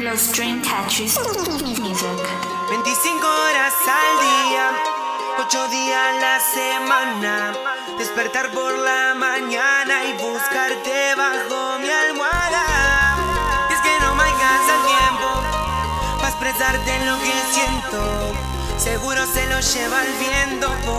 Los Dreamcatchers Music. 25 horas al día, 8 días a la semana. Despertar por la mañana y buscarte bajo mi almohada. Y es que no me alcanza el tiempo para expresarte lo que siento. Seguro se lo lleva el viento.